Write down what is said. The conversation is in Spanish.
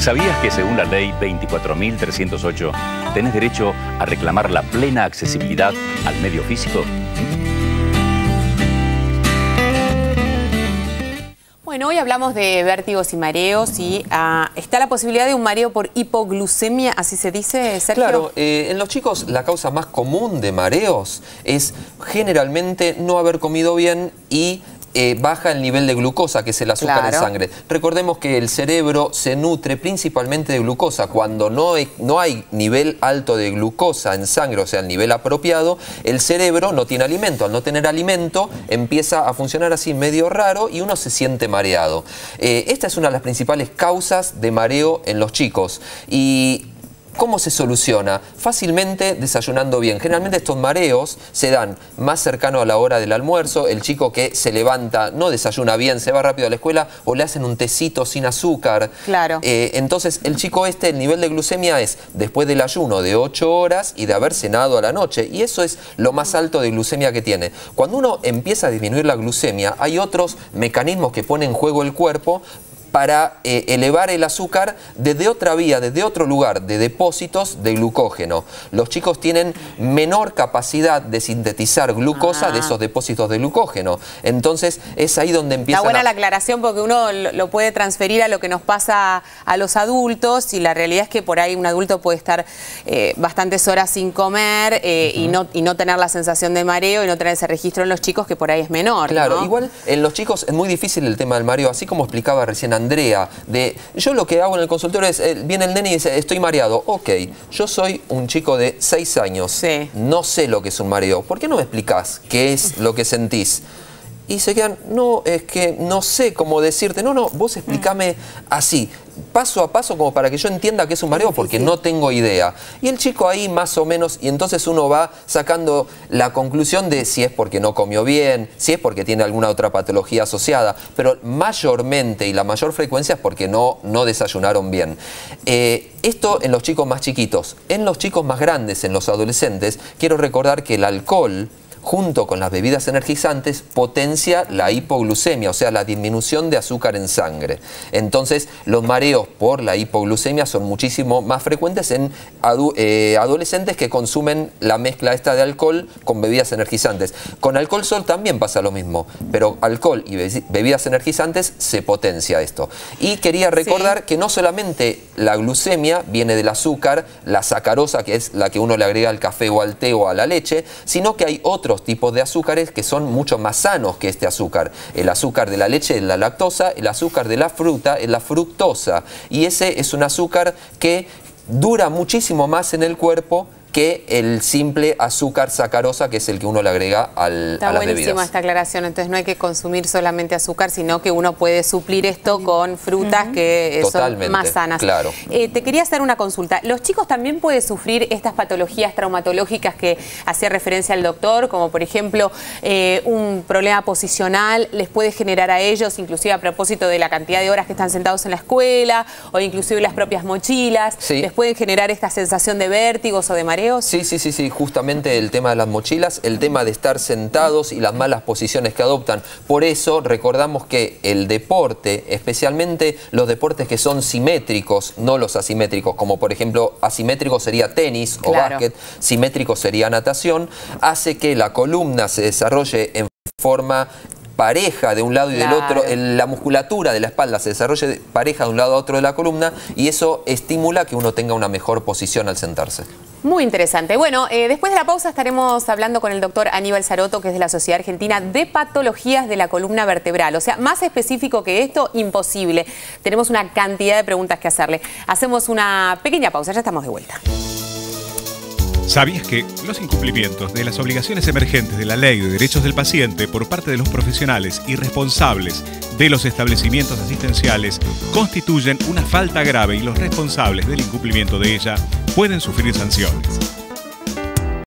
¿Sabías que según la Ley 24.308 tenés derecho a reclamar la plena accesibilidad al medio físico? Bueno, hoy hablamos de vértigos y mareos y está la posibilidad de un mareo por hipoglucemia, así se dice, Sergio. Claro, en los chicos la causa más común de mareos es generalmente no haber comido bien y baja el nivel de glucosa, que es el azúcar en sangre. Recordemos que el cerebro se nutre principalmente de glucosa. Cuando no hay nivel alto de glucosa en sangre, o sea, el nivel apropiado, el cerebro no tiene alimento. Al no tener alimento, empieza a funcionar así medio raro y uno se siente mareado. Esta es una de las principales causas de mareo en los chicos. Y ¿cómo se soluciona? Fácilmente desayunando bien. Generalmente estos mareos se dan más cercano a la hora del almuerzo. El chico que se levanta, no desayuna bien, se va rápido a la escuela o le hacen un tecito sin azúcar. Claro. Entonces el chico el nivel de glucemia es después del ayuno de 8 horas y de haber cenado a la noche. Y eso es lo más alto de glucemia que tiene. Cuando uno empieza a disminuir la glucemia, hay otros mecanismos que pone en juego el cuerpo para elevar el azúcar desde otra vía, desde otro lugar, de depósitos de glucógeno. Los chicos tienen menor capacidad de sintetizar glucosa de esos depósitos de glucógeno. Entonces es ahí donde empieza. Está buena la aclaración, porque uno lo puede transferir a lo que nos pasa a los adultos, y la realidad es que por ahí un adulto puede estar bastantes horas sin comer y no tener la sensación de mareo y no tener ese registro en los chicos, que por ahí es menor. Claro, ¿no? Igual en los chicos es muy difícil el tema del mareo, así como explicaba recién Andrea. Yo lo que hago en el consultorio es, viene el nene y dice, estoy mareado. Ok, yo soy un chico de 6 años, no sé lo que es un mareo. ¿Por qué no me explicás qué es lo que sentís? Y se quedan, no, es que no sé cómo decirte. No, vos explicame así, paso a paso, como para que yo entienda que es un mareo, porque no tengo idea. Y el chico ahí más o menos, y entonces uno va sacando la conclusión de si es porque no comió bien, si es porque tiene alguna otra patología asociada, pero mayormente y la mayor frecuencia es porque no desayunaron bien. Esto en los chicos más chiquitos. En los chicos más grandes, en los adolescentes, quiero recordar que el alcohol junto con las bebidas energizantes potencia la hipoglucemia, o sea, la disminución de azúcar en sangre. Entonces, los mareos por la hipoglucemia son muchísimo más frecuentes en adolescentes que consumen la mezcla esta de alcohol con bebidas energizantes. Con alcohol sol también pasa lo mismo, pero alcohol y bebidas energizantes se potencia esto. Y quería recordar que no solamente la glucemia viene del azúcar, la sacarosa, que es la que uno le agrega al café o al té o a la leche, sino que hay otros tipos de azúcares que son mucho más sanos que este azúcar. El azúcar de la leche es la lactosa, el azúcar de la fruta es la fructosa, y ese es un azúcar que dura muchísimo más en el cuerpo que el simple azúcar sacarosa, que es el que uno le agrega a las bebidas. Está buenísima esta aclaración. Entonces no hay que consumir solamente azúcar, sino que uno puede suplir esto con frutas que son más sanas. Claro. Te quería hacer una consulta. ¿Los chicos también pueden sufrir estas patologías traumatológicas que hacía referencia al doctor, como por ejemplo un problema posicional? ¿Les puede generar a ellos, inclusive a propósito de la cantidad de horas que están sentados en la escuela, o inclusive las propias mochilas? Sí. ¿Les pueden generar esta sensación de vértigos o de mareo? Sí, justamente el tema de las mochilas, el tema de estar sentados y las malas posiciones que adoptan. Por eso recordamos que el deporte, especialmente los deportes que son simétricos, no los asimétricos, como por ejemplo asimétrico sería tenis o básquet, simétrico sería natación, hace que la columna se desarrolle en forma pareja de un lado y del otro, la musculatura de la espalda se desarrolla pareja de un lado a otro de la columna, y eso estimula que uno tenga una mejor posición al sentarse. Muy interesante. Bueno, después de la pausa estaremos hablando con el doctor Aníbal Saroto, que es de la Sociedad Argentina de Patologías de la Columna Vertebral. O sea, más específico que esto, imposible. Tenemos una cantidad de preguntas que hacerle. Hacemos una pequeña pausa, ya estamos de vuelta. ¿Sabías que los incumplimientos de las obligaciones emergentes de la Ley de Derechos del Paciente por parte de los profesionales y responsables de los establecimientos asistenciales constituyen una falta grave, y los responsables del incumplimiento de ella pueden sufrir sanciones?